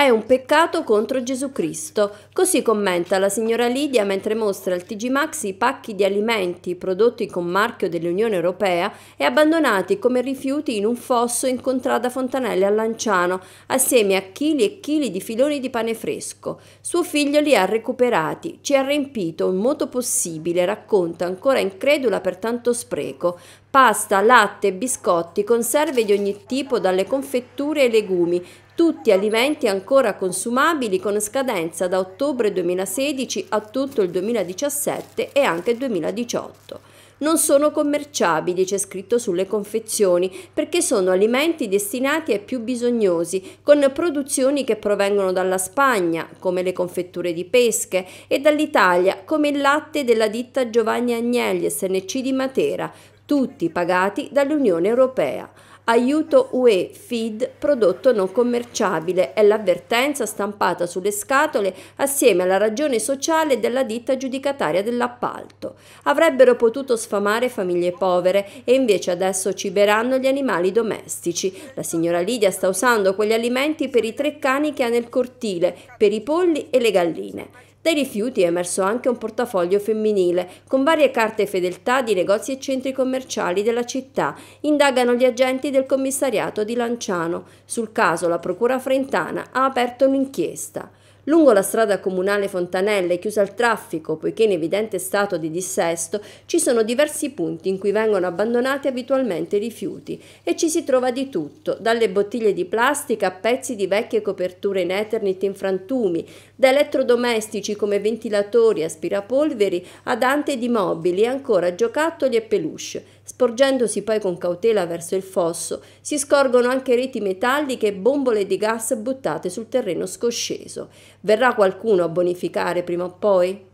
È un peccato contro Gesù Cristo. Così commenta la signora Lidia mentre mostra al TG Max i pacchi di alimenti prodotti con marchio dell'Unione Europea e abbandonati come rifiuti in un fosso in Contrada Fontanelle a Lanciano, assieme a chili e chili di filoni di pane fresco. Suo figlio li ha recuperati, ci ha riempito in modo possibile, racconta ancora incredula per tanto spreco. Pasta, latte, biscotti, conserve di ogni tipo dalle confetture ai legumi, tutti alimenti ancora consumabili con scadenza da ottobre 2016 a tutto il 2017 e anche il 2018. Non sono commerciabili, c'è scritto sulle confezioni, perché sono alimenti destinati ai più bisognosi, con produzioni che provengono dalla Spagna, come le confetture di pesche, e dall'Italia, come il latte della ditta Giovanni Agnelli, SNC di Matera, tutti pagati dall'Unione Europea. Aiuto UE Fead, prodotto non commerciabile, è l'avvertenza stampata sulle scatole assieme alla ragione sociale della ditta giudicataria dell'appalto. Avrebbero potuto sfamare famiglie povere e invece adesso ciberanno gli animali domestici. La signora Lidia sta usando quegli alimenti per i 3 cani che ha nel cortile, per i polli e le galline. Dai rifiuti è emerso anche un portafoglio femminile con varie carte fedeltà di negozi e centri commerciali della città, indagano gli agenti del commissariato di Lanciano. Sul caso la procura frentana ha aperto un'inchiesta. Lungo la strada comunale Fontanelle, chiusa al traffico poiché in evidente stato di dissesto, ci sono diversi punti in cui vengono abbandonati abitualmente i rifiuti e ci si trova di tutto, dalle bottiglie di plastica a pezzi di vecchie coperture in Eternit in frantumi, da elettrodomestici come ventilatori, aspirapolveri ad ante di mobili e ancora giocattoli e peluche. Sporgendosi poi con cautela verso il fosso, si scorgono anche reti metalliche e bombole di gas buttate sul terreno scosceso. Verrà qualcuno a bonificare prima o poi?